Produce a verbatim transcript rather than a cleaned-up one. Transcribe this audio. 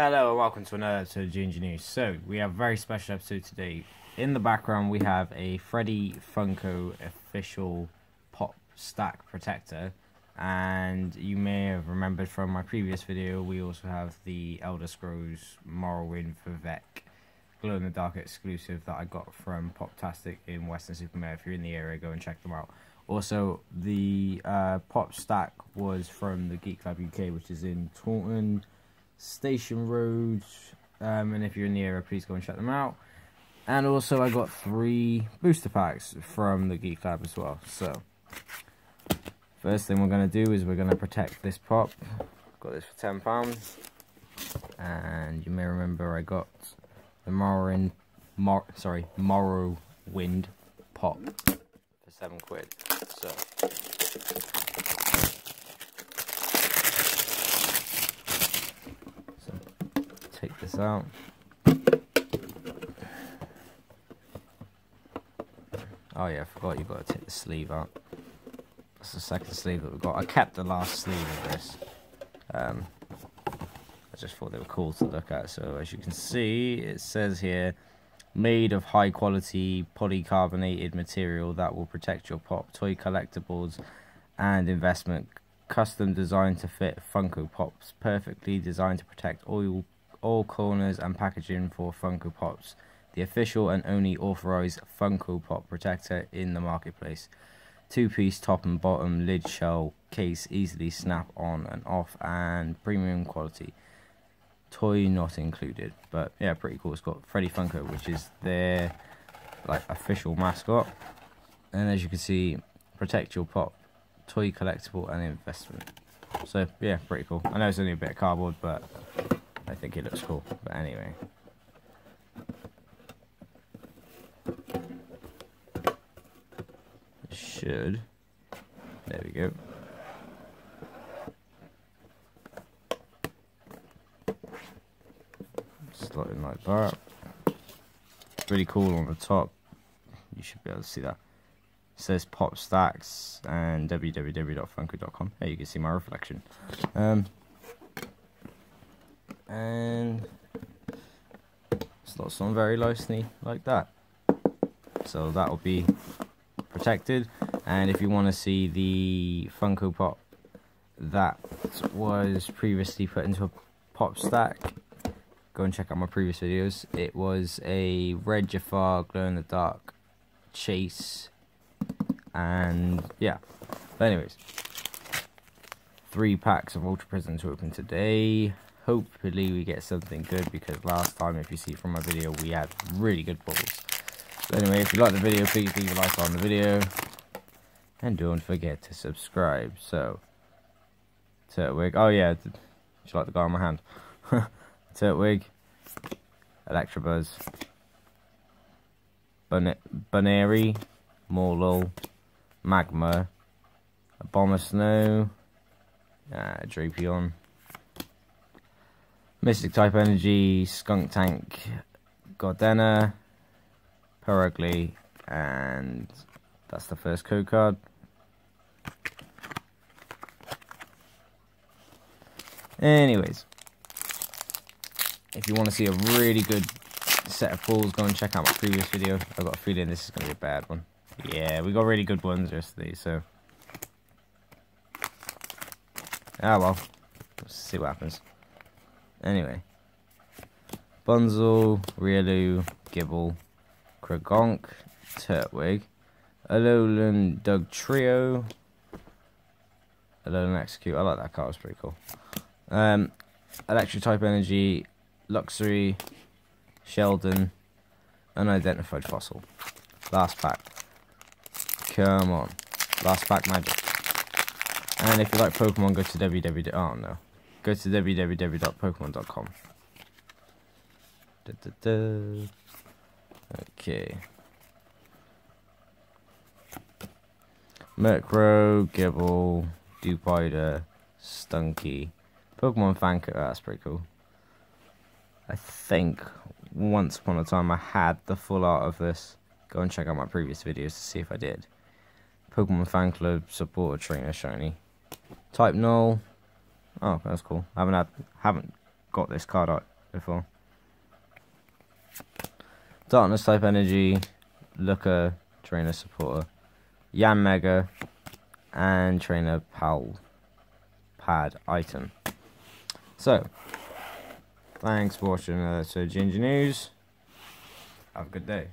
Hello and welcome to another episode of Ginger News. So, we have a very special episode today. In the background we have a Freddy Funko official pop stack protector. And you may have remembered from my previous video, we also have the Elder Scrolls Morrowind for Vec glow-in-the-dark exclusive that I got from Poptastic in Western Supermare. If you're in the area, go and check them out. Also, the uh, pop stack was from the Geek Club U K, which is in Taunton, Station Road, um, and if you're in the area, please go and check them out. And also, I got three booster packs from the Geek Lab as well. So, first thing we're going to do is we're going to protect this pop. Got this for ten pounds, and you may remember I got the Morrowind, Mor sorry, Morrowind pop for seven quid. So. Take this out. Oh yeah, I forgot you've got to take the sleeve out. That's the second sleeve that we've got. I kept the last sleeve of this. Um, I just thought they were cool to look at. So as you can see, it says here, made of high quality polycarbonated material that will protect your pop, toy collectibles and investment. Custom designed to fit Funko Pops. Perfectly designed to protect all all corners and packaging for Funko Pops. The official and only authorized Funko Pop protector in the marketplace. Two-piece top and bottom lid shell case, easily snap on and off, and premium quality. Toy not included, but yeah, pretty cool. It's got Freddy Funko, which is their like official mascot, and as you can see, protect your pop, toy collectible and investment. So yeah, pretty cool. I know it's only a bit of cardboard, but I think it looks cool. But anyway, it should, there we go. Slot in like that. Really cool on the top. You should be able to see that. It says pop stacks and w w w dot funko dot com. Hey, you can see my reflection. Um, and it's locked on very nicely like that. So that will be protected. And if you want to see the Funko Pop that was previously put into a pop stack, go and check out my previous videos. It was a red Jafar glow in the dark chase. And yeah, but anyways, three packs of Ultra Prisms to open today. Hopefully we get something good, because last time, if you see from my video, we had really good balls. But anyway, if you like the video, please leave a like on the video, and don't forget to subscribe. So, Turtwig, oh yeah, do you like the guy on my hand? Turtwig, Electabuzz, Bun Buneary, Mawile, Magmar, Abomasnow, uh, Drapion, Mystic Type Energy, Skunk Tank, Godena, Perugly, and that's the first code card. Anyways, if you want to see a really good set of pulls, go and check out my previous video. I've got a feeling this is going to be a bad one. Yeah, we got really good ones yesterday, so. Ah, well. Let's see what happens. Anyway. Bunzel, Riolu, Gibble, Kregonk, Turtwig, Alolan Dugtrio, Alolan Execute. I like that card, it's pretty cool. Um, Electric Type Energy, Luxury, Sheldon, Unidentified Fossil. Last pack. Come on. Last pack magic. And if you like Pokemon, go to www. Oh no. Go to w w w dot pokemon dot com. Da, da, da. Okay. Murkrow, Gibble, Dupeidah, Stunky, Pokemon Fan Club. Oh, that's pretty cool. I think once upon a time I had the full art of this. Go and check out my previous videos to see if I did. Pokemon Fan Club Supporter Trainer Shiny. Type null. Oh, that's cool. I haven't had, haven't got this card art before. Darkness type energy, Looker, Trainer Supporter, Yan Mega, and Trainer Pal Pad item. So, thanks for watching. Uh, so Ginger News. Have a good day.